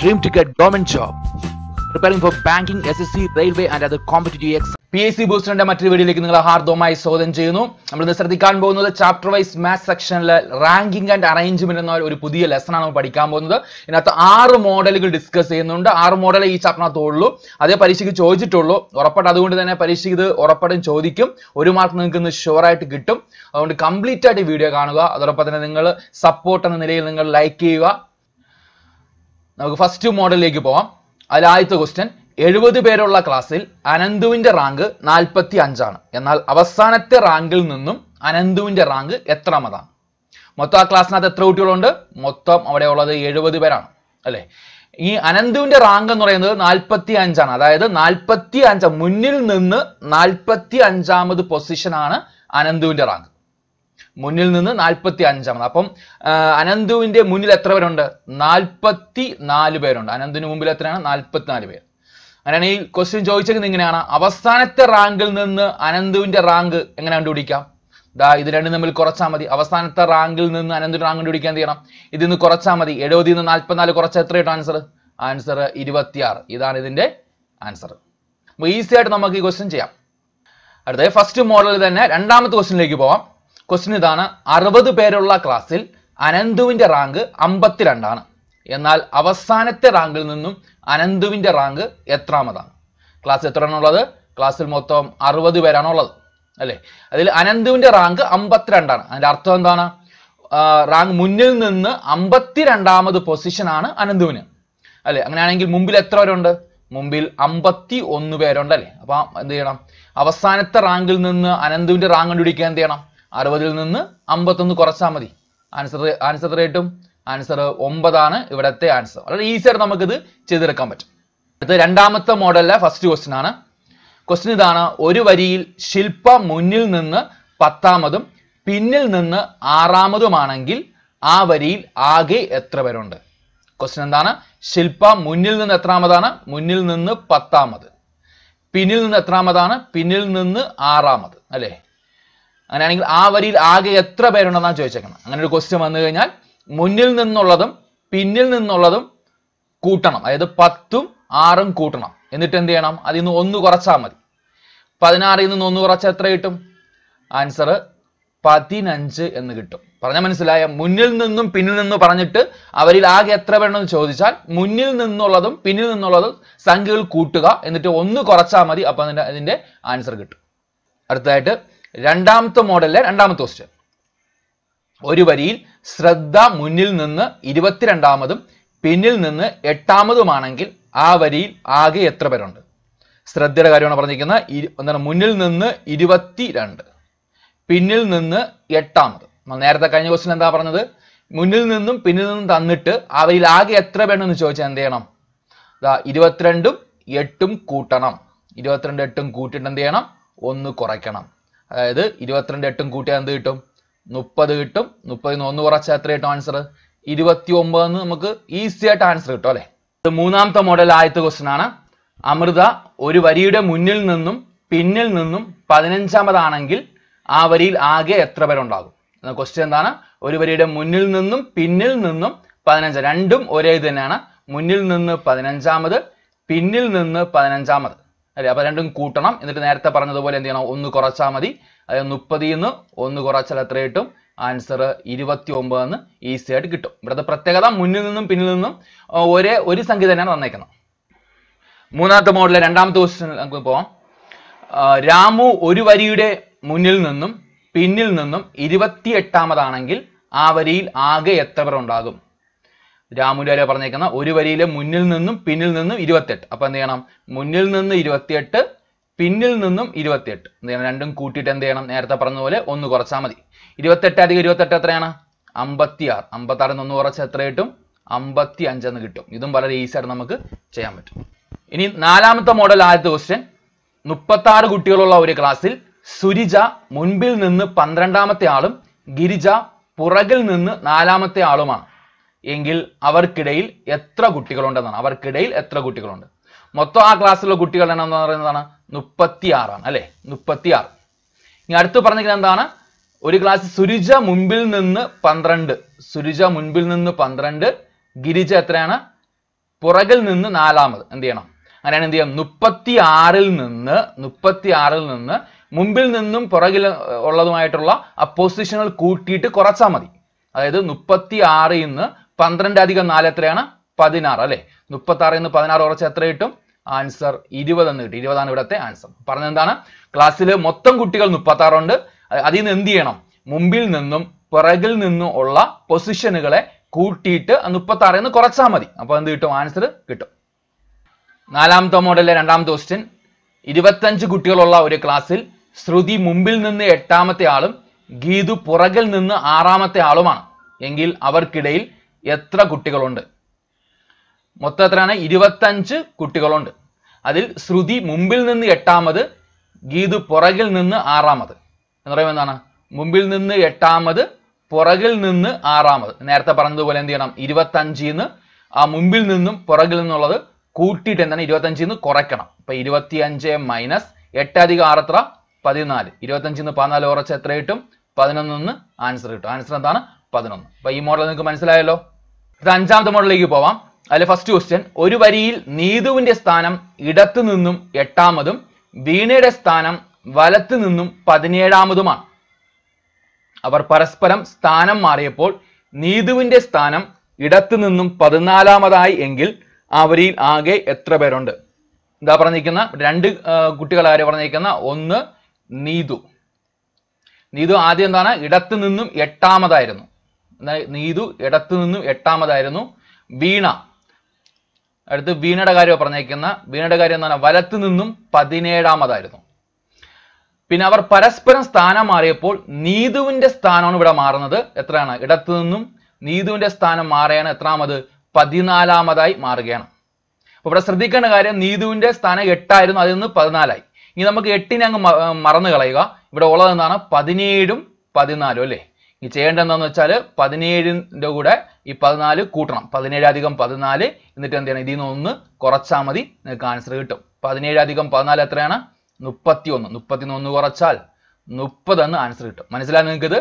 Dream ticket, government job. Preparing for banking, SSC, railway, and other competitive exams. PSC Booster and Matri video like Hardoma is so than Juno. I'm going to start the Kanbo, the chapter wise math section, ranking and arrangement and all Pudi lesson on Padikambo. In at the R model, you discuss in the R model each apna tolo, other Parishiki Choji Tolo, or a Patadu than a Parishi, or a Patan Chodikim, Urimark in the Shore at Gitum. I want to complete that video, other Patanangala, support and the Railangal like Eva. Now, the first two model Legipo, I'll the question. 70 പേരുള്ള ക്ലാസ്സിൽ അനന്തുവിന്റെ rank 45 ആണ്. എന്നാൽ അവസാനത്തെ റാങ്കിൽ നിന്നും അനന്തുവിന്റെ rank എത്രമതാണ്? മൊത്തം ആ ക്ലാസ്സിനകത്ത് എത്ര കുട്ടികളുണ്ട്? മൊത്തം അവിടെ ഉള്ളത് 70 പേരാണ്. അല്ലേ? ഈ അനന്തുവിന്റെ റാങ്ക് എന്ന് പറയുന്നത് 45 ആണ്. അതായത് 45 മുന്നിൽ നിന്ന് 45ാമത്തെ പൊസിഷൻ ആണ് അനന്തുവിന്റെ റാങ്ക്. മുന്നിൽ നിന്ന് 45ാമത്. അപ്പം അനന്തുവിന്റെ മുന്നിൽ എത്ര പേരുണ്ട്? 44 പേരുണ്ട്. അനന്തുവിന് മുമ്പിൽ എത്രയാണ്? 44 പേര്. And any question Joyce in Ningana, Avasanate Rangle Nunna, Anandu in the Rang and Andudika. The Idanamal Korachamadi, Avasanata Rangle Nun, Anandu Rangudikandiana. It in the Korachamadi, Edodin and Alpanal Korachatre answer. Answer Idivatiar. Idan is in the answer. We easy at Namaki question Jia. At the first model than that, and Damath question Legibo, question Idana, Arava the Perola Classil, Anandu in the Rang, Ambatilandana. Yenal Avasanate Rangle Nunum. Anandu in the Rang, Etramadan. Class Etranola, Class Motom, Arva the Veranola. Anandu in the Rang, Ambatrandan, and Arthandana Rang Mundil Nunna, Ambatir and Dama the position Anna, Ananduna. Anangil Mumbil Etranda, Mumbil Ambati Onuverandale. Avasanata Rangle Nunna, Anandu in the Rang and Dudikandiana, Arvadil Nunna, Ambatun Korasamadi. Answer the ratum. Answer 9 is the answer. It is easier to do this. The second model is the first question. The question is that one variable Shilpa Munil Nunna, Pathamadum, Pinil Nunna, Aramadum Anangil, A variable Age Etraverunda. Question is that Shilpa Munil Nunna Tramadana, Munil Nunna, Pathamad, Pinil Nunna Tramadana, Pinil Nunna, Aramad. And angle A variable Age Etraverunda Joychakana. And the question is Munil Nuladam, Pinil Nuladam, Kutanam, either Patum, Aram Kutanam, in the Tendianam, Adinu Onu Gorasamadi. Padanar in the Nonurachatratum, answer Patinanche and the Gitum. Parnamansilla, Munil Nunum, Pinil no Paranita, Avarilag Atravan Chodichal, Munil Nuladam, Pinil Noladam, Sangil Kutaga, in the Onu Gorasamadi upon the answer Git. At that, Randam the model and Damatoster. Orivaril, Sradda Munil Nunna, Idivati and Damadam, Pinil Nunna, Etamadu Manangil, Avaril, Age Etraberund. Sradda Garana Panikana, Munil Nunna, Idivati and Pinil Nunna, Etamad. Manarta Kanyos and Davanada, Munil Nunum, Pinil Danita, Avaril Age Etraberund Church and Dianam. The Idivatrendum, Yetum Kutanam. Idivatrendum Kutan and Dianam, Onu Korakanam. Either Idivatrendum Kutan the Itum. 30 കിട്ടും 31 കുറച്ചാത്രേറ്റ് answer 29 എന്ന് നമുക്ക് easy ആയിട്ട് answer കിട്ടും അല്ലേ. ഇത് മൂന്നാമത്തെ model ആയത്തെ question ആണ്. അമൃത ഒരു വരിയുടെ മുന്നിൽ നിന്നും പിന്നിൽ നിന്നും 15ാമത് ആണെങ്കിൽ ആ വരിയിൽ ആകെ എത്ര പേര് ഉണ്ടാകും എന്ന ക്വസ്റ്റ്യൻ എന്താണ്? ഒരു വരിയുടെ മുന്നിൽ നിന്നും പിന്നിൽ നിന്നും 15 രണ്ടും ഒരേ ഇത് തന്നെയാണ്. മുന്നിൽ നിന്ന് 15ാമത് പിന്നിൽ നിന്ന് 15ാമത് അല്ലേ. അപ്പോൾ രണ്ടും കൂട്ടണം. എന്നിട്ട് നേരത്തെ പറഞ്ഞതുപോലെ എന്ത് ചെയ്യണം? ഒന്ന് കുറച്ചാൽ മതി. I am Nupadino, Onu Gorachalatre, answer Idivatiombana, easy at Gitto. But the Pratega, Muninum, Pinilum, or Sangitan on Nakano. Muna the model and Amthos and Gupo Ramu Urivaride Munilnum, Pinilnum, Idivati at Tamadanangil, Avaril Age at Tabarondagum. Ramu de Parnacana, Urivarile Munilnum, Pinilnum, Idivatet. Upon the Anam Munilnum, Idivatet. Pinil Nunum, Idiotet. Then random cootit and then Erta Paranole, on the Gorasamadi. Idiotata, Idiotatrana, Ambatia, Ambataran Nora Satretum, Ambati and Janagitum. Idum Barari Sarnamaka, Chamit. In Nalamata model Adosen, Nupatar Gutiola Clasil, Surija, Munbil Nun, Pandrandamate Alum, Girija, Puragal Nun, Nalamate Aloma. Engil, our Kedail, Etra Guticolondan, our Kedail, Etra Guticolondan. Motto a class of Guticolanana. Nupatiaran, Ale, Nupatiar. Yartu Parnagandana, Uri class Surija Mumbil Nun Pandrand, Surija Mumbil Nun Pandrand, Girija Trana, പുറകിൽ നിന്ന് നാലാമത് എന്ത് ചെയ്യണം? അങ്ങനെയാണ് എന്ത് ചെയ്യാം, 36-ൽ നിന്ന് മുമ്പിൽ നിന്നും പുറകിൽ ഉള്ളതുമായിട്ടുള്ള ആ പൊസിഷനുകൾ കൂട്ടിയിട്ട് കുറച്ചാൽ മതി. അതായത് 36-ൽ നിന്ന് 12 - 4 എത്രയാണ്? 16 അല്ലെ. 36-ൽ നിന്ന് 16 കുറച്ച് എത്ര കിട്ടും? ആൻസർ 20 എന്ന് കിട്ടും. 20 ആണ് ഇവിടുത്തെ ആൻസർ. പറഞ്ഞെന്താണ്, ക്ലാസ്സിൽ മൊത്തം കുട്ടികൾ 36 ഉണ്ട്. അതിൽ നിന്ന് എന്ത് ചെയ്യണം? മുമ്പിൽ നിന്നും പിറകിൽ നിന്നും ഉള്ള പൊസിഷനുകളെ കൂട്ടിയിട്ട് 36-ൽ നിന്ന് കുറച്ചാൽ മതി. അപ്പൊ എന്ത് കിട്ടും? ആൻസർ കിട്ടും. 4-ാമത്തെ മോഡലിലെ 2-ാമത്തെ ക്വസ്റ്റ്യൻ, 25 കുട്ടികളുള്ള ഒരു ക്ലാസ്സിൽ ശ്രുതി മുമ്പിൽ നിന്ന് 8-ാമത്തെ ആളും ഗീതു പുറകിൽ നിന്ന് 6-ാമത്തെ ആളുമാണ്. എങ്കിൽ അവർക്കിടയിൽ എത്ര കുട്ടികളുണ്ട്? മൊത്തം എത്രയാണ്? 25 കുട്ടികളുണ്ട്. അതിൽ ശ്രുതി മുമ്പിൽ നിന്ന് 8-ാമത്, ഗീതു പുറകിൽ നിന്ന് 6-ാമത് എന്ന് പറയുമ്പോൾ എന്താണ്? മുമ്പിൽ നിന്ന് 8-ാമത്, പുറകിൽ നിന്ന് 6-ാമത്. നേരത്തെ പറഞ്ഞതുപോലെ എന്ത് ചെയ്യണം? 25-ൽ നിന്ന് ആ മുമ്പിൽ നിന്നും പുറകിൽ നിന്നുള്ളത് കൂട്ടിയിട്ട് എന്താണ്? 25-ൽ നിന്ന് കുറയ്ക്കണം. അപ്പൊ 25 - 8 - 6 എത്ര? 14. 25-ൽ നിന്ന് 14 കുറച്ച് എത്ര കിട്ടും? 11 ആൻസർ കിട്ടും. ആൻസർ എന്താണ്? 11. അപ്പൊ ഈ മോഡൽ നിങ്ങൾക്ക് മനസ്സിലായല്ലോ. ഇത് 5-ാമത്തെ മോഡലിലേക്ക് പോവാം. അതിൽ ഫസ്റ്റ് ക്വസ്റ്റ്യൻ, ഒരു വരിയിൽ നീതുവിന്റെ സ്ഥാനം ഇടത്തു നിന്നും 8-ാമതും വീണയുടെ സ്ഥാനം വലത്തു നിന്നും 17-ാമതുമാണ്. അവർ പരസ്പരം സ്ഥാനം മാറിയപ്പോൾ നീതുവിന്റെ സ്ഥാനം ഇടത്തു നിന്നും 14-മതായി. എങ്കിൽ അവരിൽ ആകെ എത്ര പേരുണ്ട്? എന്താ പറഞ്ഞിരിക്കുന്ന രണ്ട് കുട്ടികളെ ആര് പറഞ്ഞിരിക്കുന്ന? ഒന്ന് നീതു. നീതു ആദ്യം എന്താണ്? ഇടത്തു നിന്നും 8-മതായിരുന്നു. നീതു ഇടത്തു നിന്നും 8-മതായിരുന്നു. വീണ, അടുത്ത് വീണയുടെ കാര്യമാണ് പറഞ്ഞേക്കുന്ന. വീണയുടെ കാര്യം എന്താണ്? വലത്തു നിന്നും 17-മതായിരുന്നു. പിന്നെ അവർ പരസ്പരം സ്ഥാനം മാറിയപ്പോൾ നീതുവിന്റെ സ്ഥാനമാണ് ഇവിടെ മാറുന്നത്. എത്രയാണ്? ഇടത്തു നിന്നും നീതുവിന്റെ സ്ഥാനം മാറുകയാണ്. എത്രാമത്? 14-മതായി മാറുകയാണ്. അപ്പൊ ഇവിടെ ശ്രദ്ധിക്കേണ്ട കാര്യം, നീതുവിന്റെ സ്ഥാനം 8-ആയിരുന്നു, അതിൽ നിന്ന് 14-ആയി. ഇനി നമുക്ക് 8-നെ അങ്ങ് മറന്നു കളയുക. ഇവിടെ ഉള്ളത് എന്താണ്? 17-ഉം 14 അല്ലേ. ഈ ചെയ്യേണ്ടത് എന്താണെന്ന് വെച്ചാൽ 17-ന്റെ കൂടെ ഈ 14 കൂട്ടണം. 17-14 എന്നിട്ട് എന്ത് ചെയ്യണം? ഇതിൽ നിന്ന് 1 കുറച്ചാൽ മതി, നിങ്ങൾക്ക് ആൻസർ കിട്ടും. 17-14 എത്രയാണ്? 31. 31-ൽ നിന്ന് 1 കുറച്ചാൽ 30 ആൻസർ കിട്ടും. മനസ്സിലായി നിങ്ങൾക്ക്? ഇത്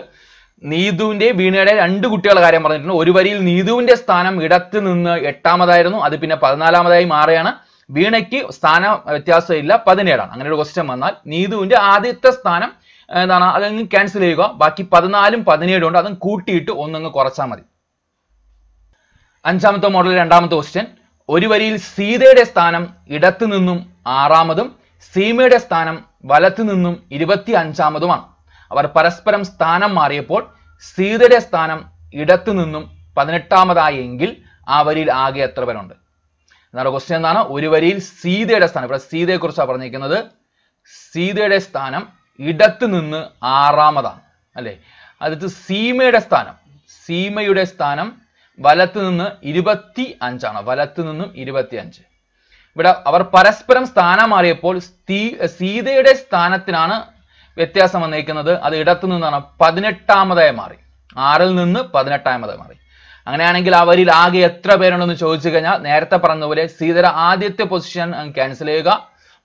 നീതുവിന്റെ വീണയുടെ രണ്ട് കുട്ടികളുടെ കാര്യം പറഞ്ഞിട്ടുണ്ട്. ഒരു വരിയിൽ നീതുവിന്റെ സ്ഥാനം ഇടത്ത് നിന്ന് 8-മതായിരുന്നു, അത് പിന്നെ 14-മതായി മാറുകയാണ്. വീണയ്ക്ക് സ്ഥാന വ്യത്യാസമില്ല, 17-ആണ്. അങ്ങനെ ഒരു ക്വസ്റ്റ്യൻ വന്നാൽ നീതുവിന്റെ ആദ്യത്തെ സ്ഥാനം എന്താണ്? അതങ്ങ് ക്യാൻസൽ ചെയ്യുക. ബാക്കി 14-ഉം 17 ഉണ്ട്, അതും കൂട്ടിയിട്ട് 1 കുറച്ചാൽ മതി. 5-ാമത്തെ മോഡൽ 2-ാമത്തെ ക്വസ്റ്റ്യൻ, ഒരു വരിയിൽ സീതയുടെ സ്ഥാനം ഇടത്തു നിന്നും 6-മതും സീമയുടെ സ്ഥാനം വലത്തു നിന്നും 25-മതുമാണ്. അവർ പരസ്പരം സ്ഥാനം മാറിയപ്പോൾ സീതയുടെ സ്ഥാനം ഇടത്തു നിന്നും 18-മതായി. എങ്കിൽ ആ വരിയിൽ ആകെ എത്ര പേരുണ്ട്? എന്താണ് ക്വസ്റ്റ്യൻ? എന്താണ്? ഒരു വരിയിൽ സീതയുടെ സ്ഥാനം, ഇവിടെ സീതയെക്കുറിച്ചാണ് പറഞ്ഞിരിക്കുന്നത്. സീതയുടെ സ്ഥാനം ഇടത്തു നിന്ന് 6-മതാണ് അല്ലെ. അടുത്ത് സീമയുടെ സ്ഥാനം, സീമയുടെ സ്ഥാനം വലത്തു നിന്ന് 25-ആണ്. വലത്തു നിന്നും 25. ഇവിടെ അവർ പരസ്പരം സ്ഥാനം മാറിയപ്പോൾ സീതയുടെ സ്ഥാനത്തിനാണ് വ്യത്യാസം വന്നിരിക്കുന്നത്. അത് ഇടത്തു നിന്നാണ് 18-മതായി മാറി. 6-ൽ നിന്ന് 18-മതായി മാറി. അങ്ങനെയാണെങ്കിൽ അവരിൽ ആകെ എത്ര പേരുണ്ടെന്ന് ചോദിച്ചു കഴിഞ്ഞാൽ നേരത്തെ പറഞ്ഞതുപോലെ സീതയുടെ ആദ്യത്തെ പൊസിഷൻ ക്യാൻസൽ ചെയ്യുക.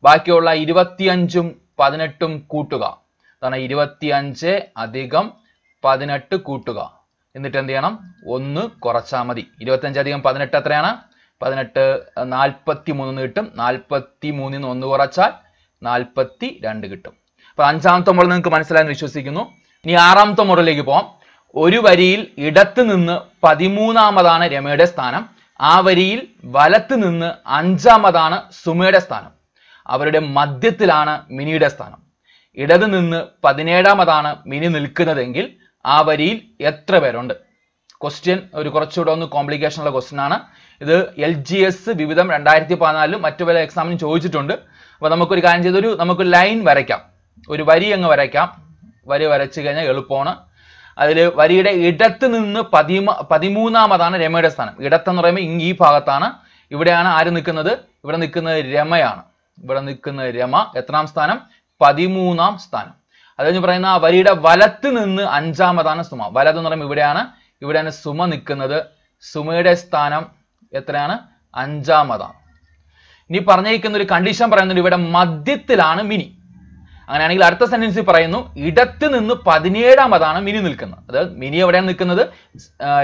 ബാക്കിയുള്ള 25-ഉം 18 കൂട്ടുക. അതാണ് 25-18 കൂട്ടുക. എന്നിട്ട് എന്ത് ചെയ്യണം? 1 കുറച്ചാൽ മതി. 25-18 എത്രയാണ്? 18 43 കിട്ടും. 43-ൽ നിന്ന് 1 കുറച്ചാൽ 42 കിട്ടും. അപ്പൊ 5-ാമത്തെ മോഡൽ നിങ്ങൾക്ക് മനസ്സിലായെന്ന് വിശ്വസിക്കുന്നു. ഇനി 6-ാമത്തെ മോഡലിലേക്ക് പോകാം. ഒരു വരിയിൽ ഇടത്ത് നിന്ന് 13-മതാണ് രമയുടെ സ്ഥാനം. ആ വരിയിൽ വലത്ത് നിന്ന് 5-മതാണ് സുമയുടെ സ്ഥാനം. അവരുടെ മധ്യത്തിലാണ് മിനിയുടെ സ്ഥാനം. ഇടത് നിന്ന് 17-മതാണ് മിനി നിൽക്കുന്നതെങ്കിൽ ആ വരിയിൽ എത്ര പേരുണ്ട്? ക്വസ്റ്റ്യൻ ഒരു കുറച്ചുകൂടെ ഒന്ന് കോംപ്ലിക്കേഷൻ ഉള്ള ക്വസ്റ്റ്യൻ ആണ് ഇത്. LGS വിവിധം 2014-ലും മറ്റു പല എക്സാമിനും ചോദിച്ചിട്ടുണ്ട്. അപ്പോൾ നമുക്കൊരു കാര്യം ചെയ്ത് നമുക്ക് ലൈൻ വരയ്ക്കാം. ഒരു വരി അങ്ങ് വരയ്ക്കാം. വരി വരച്ചു കഴിഞ്ഞാൽ എളുപ്പമാണ്. അതിൽ വരിയുടെ ഇടത്ത് നിന്ന് 13-മതാണ് രമയുടെ സ്ഥാനം. ഇടത്തെന്ന് പറയുമ്പോൾ ഈ ഭാഗത്താണ്. ഇവിടെയാണ് ആര് നിൽക്കുന്നത്? ഇവിടെ നിൽക്കുന്നത് രമയാണ്. ഇവിടെ നിൽക്കുന്ന രമ. എത്രാം സ്ഥാനം? 13-ാം സ്ഥാനം. അതെന്ന് പറയുന്ന ആ വരിയുടെ വലത്ത് നിന്ന് 5-മതാണ് സുമ. വലതെന്ന് പറയുമ്പോൾ ഇവിടെയാണ്. ഇവിടെയാണ് സുമ നിൽക്കുന്നത്. സുമയുടെ സ്ഥാനം എത്രയാണ്? 5-മതാണ്. ഇനി പറഞ്ഞിരിക്കുന്ന ഒരു കണ്ടീഷൻ പറയുന്നത് ഇവിടെ മധ്യത്തിലാണ് മിനി. അങ്ങനെയാണെങ്കിൽ അടുത്ത സെന്റൻസ് പറയുന്നു ഇടത്തു നിന്ന് 17ാമതാണ് മിനി നിൽക്കുന്നത്. അതായത് മിനി എവിടെയാണ് നിൽക്കുന്നത്?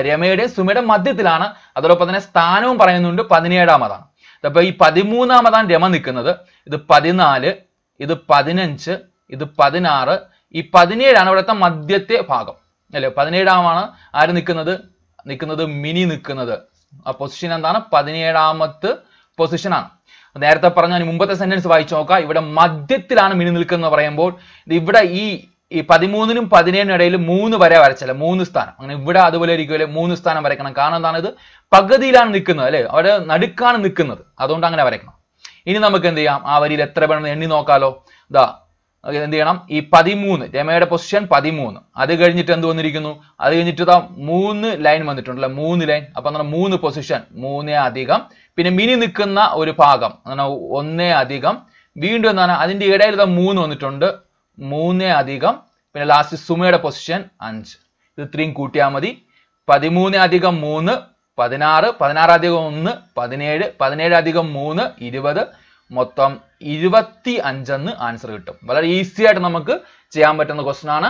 രമയുടെയും സുമയുടെയും മധ്യത്തിലാണ്. അതോടൊപ്പം തന്നെ സ്ഥാനവും പറയുന്നുണ്ട് 17ാമതാണ്. അപ്പോൾ ഈ 13ാമതാണ് രമ നിൽക്കുന്നത്. ഇത് 14, ഇത് 15, ഇത് 16, ഈ 17ാണ് ഇവിടുത്തെ മധ്യത്തെ ഭാഗം അല്ലേ. 17ാമാണ് ആര് നിൽക്കുന്നത്? മിനി നിൽക്കുന്നത്. ആ പൊസിഷൻ എന്താണ്? 17ാമത്തെ പൊസിഷനാണ്. നേരത്തെ പറഞ്ഞ ഞാൻ മുമ്പത്തെ സെന്റൻസ് വായിച്ചു നോക്കാം. ഇവിടെ മധ്യത്തിലാണ് മിനി നിൽക്കുന്നത് പറയുമ്പോൾ ഇവിടെ ഈ 13നും 17നും ഇടയിൽ 3 വരെ വരച്ചല്ലേ, 3 സ്ഥാനം. അങ്ങനെ ഇവിടെ അതുപോലെ ഇരിക്കുമല്ലേ, 3 സ്ഥാനം വരയ്ക്കണം. കാരണം എന്താണ്? ഇത് പകുതിയിലാണ് നിൽക്കുന്നത് അല്ലേ, അവിടെ നടുക്കാണ് നിൽക്കുന്നത്. അതുകൊണ്ട് അങ്ങനെ വരയ്ക്കണം. ഇനി നമുക്ക് എന്ത് ചെയ്യാം? ആ വരിയിൽ എത്ര വേണമെന്ന് എണ്ണി നോക്കാലോ. ഇതാ എന്ത് ചെയ്യണം? ഈ 13 രമയുടെ പൊസിഷൻ 13, അത് കഴിഞ്ഞിട്ട് എന്ത് വന്നിരിക്കുന്നു? അത് കഴിഞ്ഞിട്ട് ഇതാ 3 ലൈൻ വന്നിട്ടുണ്ടല്ലോ, 3 ലൈൻ. അപ്പൊ എന്താണ്? 3 പൊസിഷൻ, 3 അധികം, പിന്നെ മിനി നിൽക്കുന്ന ഒരു ഭാഗം 1 അധികം, വീണ്ടും എന്താണ് അതിന്റെ ഇടയിൽ ഇതാ 3 വന്നിട്ടുണ്ട്, 3 അധികം, പിന്നെ ലാസ്റ്റ് സുമയുടെ പൊസിഷൻ 5. ഇത് ഇത്രയും കൂട്ടിയാൽ മതി. 13 അധികം 3 16, 16 അധികം 1 17, 17 അധികം 3 20, മൊത്തം 25 ആൻസർ കിട്ടും. വളരെ ഈസി ആയിട്ട് നമുക്ക് ചെയ്യാൻ പറ്റുന്ന ക്വസ്റ്റൻ ആണ്.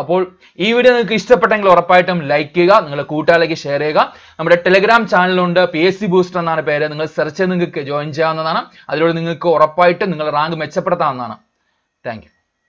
അപ്പോൾ ഈ വീഡിയോ നിങ്ങൾക്ക് ഇഷ്ടപ്പെട്ടെങ്കിൽ ഉറപ്പായിട്ടും ലൈക്ക് ചെയ്യുക, നിങ്ങളുടെ കൂട്ടുകാരിലേക്ക് ഷെയർ ചെയ്യുക. നമ്മുടെ ടെലിഗ്രാം ചാനലുണ്ട്, PSC ബൂസ്റ്റർ എന്നാണ് പേര്. നിങ്ങൾ സെർച്ച് ചെയ്ത് നിങ്ങൾക്ക് ജോയിൻ ചെയ്യാവുന്നതാണ്. അതിലൂടെ നിങ്ങൾക്ക് ഉറപ്പായിട്ടും നിങ്ങളുടെ റാങ്ക് മെച്ചപ്പെടുത്താവുന്നതാണ്. Thank you.